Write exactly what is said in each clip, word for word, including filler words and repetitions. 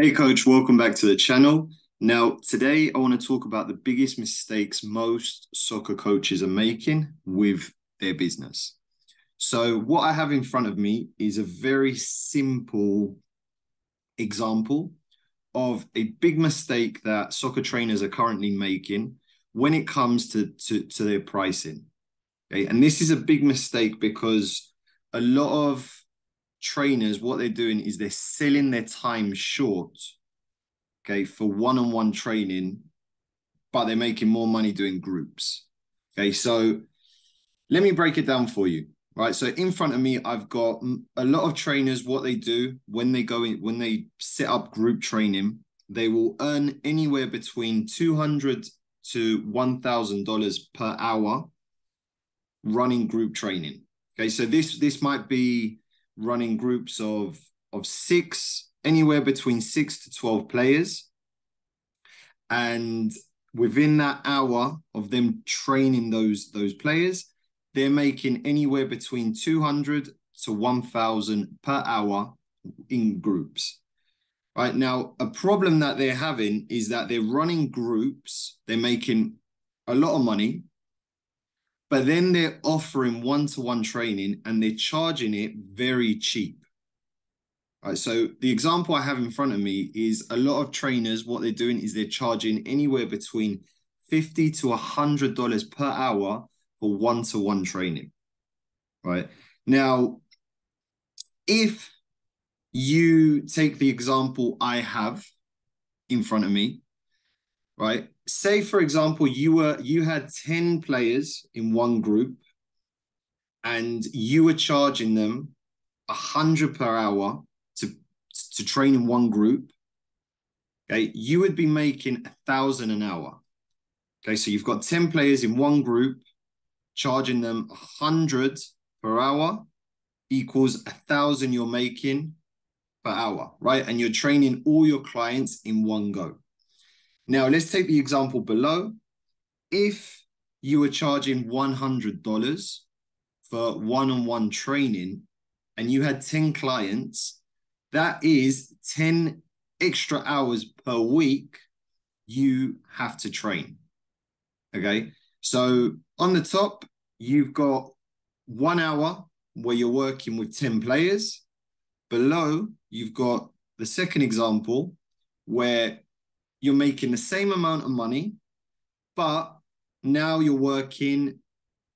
Hey coach, welcome back to the channel. Now today I want to talk about the biggest mistakes most soccer coaches are making with their business. So what I have in front of me is a very simple example of a big mistake that soccer trainers are currently making when it comes to, to, to their pricing. Okay? And this is a big mistake because a lot of trainers, what they're doing is they're selling their time short, okay, for one-on-one training, but they're making more money doing groups. Okay, so let me break it down for you. Right, so in front of me, I've got a lot of trainers. What they do when they go in, when they set up group training, they will earn anywhere between two hundred to one thousand dollars per hour running group training. Okay, so this this might be running groups of of six, anywhere between six to twelve players. And within that hour of them training those, those players, they're making anywhere between two hundred to one thousand per hour in groups. Right now, a problem that they're having is that they're running groups, they're making a lot of money, but then they're offering one-to-one training and they're charging it very cheap. All right, so the example I have in front of me is a lot of trainers, what they're doing is they're charging anywhere between fifty to one hundred dollars per hour for one-to-one training. All right. Now, if you take the example I have in front of me, right? Say, for example, you were you had ten players in one group and you were charging them one hundred per hour to, to train in one group, okay? You would be making one thousand an hour, okay? So you've got ten players in one group, charging them one hundred per hour equals one thousand you're making per hour, right? And you're training all your clients in one go. Now, let's take the example below. If you were charging one hundred dollars for one-on-one training and you had ten clients, that is ten extra hours per week you have to train, okay? So on the top, you've got one hour where you're working with ten players. Below, you've got the second example where you're making the same amount of money, but now you're working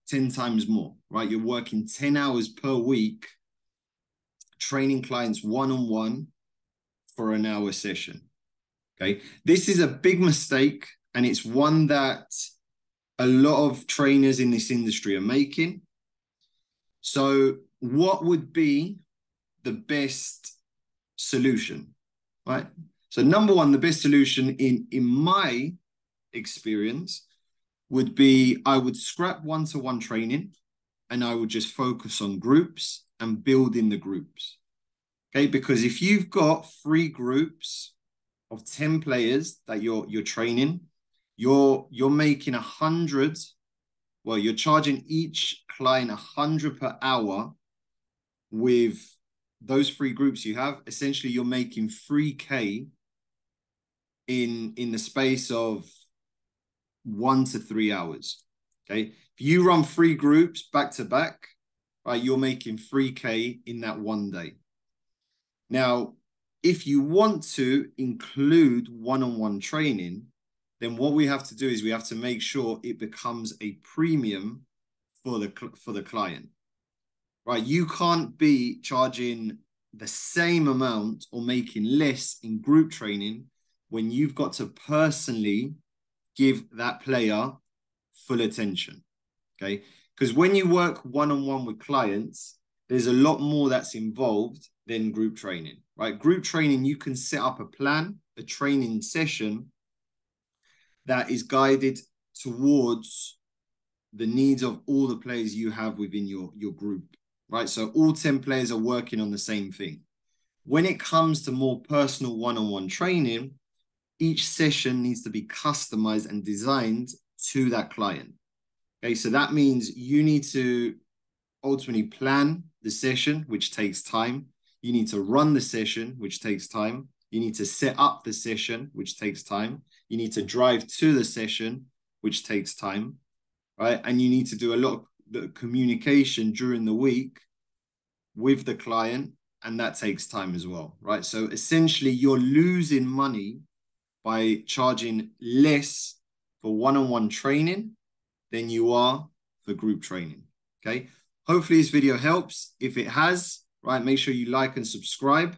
ten times more, right? You're working ten hours per week, training clients one-on-one for an hour session, okay? This is a big mistake, and it's one that a lot of trainers in this industry are making. So what would be the best solution, right? So number one, the best solution in, in my experience would be I would scrap one-to-one training and I would just focus on groups and building the groups, okay? Because if you've got three groups of ten players that you're, you're training, you're, you're making one hundred, well, you're charging each client one hundred per hour with those three groups you have. Essentially, you're making three K in in the space of one to three hours, okay? If you run three groups back to back, right, you're making three K in that one day. Now, if you want to include one-on-one training, then what we have to do is we have to make sure it becomes a premium for the for the client, right? You can't be charging the same amount or making less in group training when you've got to personally give that player full attention, okay? Because when you work one-on-one with clients, there's a lot more that's involved than group training, right? Group training, you can set up a plan, a training session that is guided towards the needs of all the players you have within your, your group, right? So all ten players are working on the same thing. When it comes to more personal one-on-one training, each session needs to be customized and designed to that client. Okay, so that means you need to ultimately plan the session, which takes time. You need to run the session, which takes time. You need to set up the session, which takes time. You need to drive to the session, which takes time, right? And you need to do a lot of communication during the week with the client, and that takes time as well, right? So essentially, you're losing money by charging less for one-on-one training than you are for group training, okay? Hopefully, this video helps. If it has, right, make sure you like and subscribe.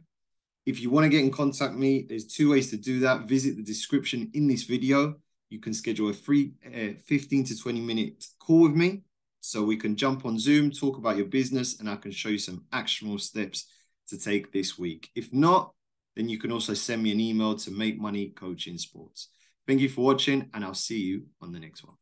If you want to get in contact with me, there's two ways to do that. Visit the description in this video. You can schedule a free uh, fifteen to twenty minute call with me so we can jump on Zoom, talk about your business, and I can show you some actionable steps to take this week. If not, then you can also send me an email to Make Money Coaching Sports. Thank you for watching, and I'll see you on the next one.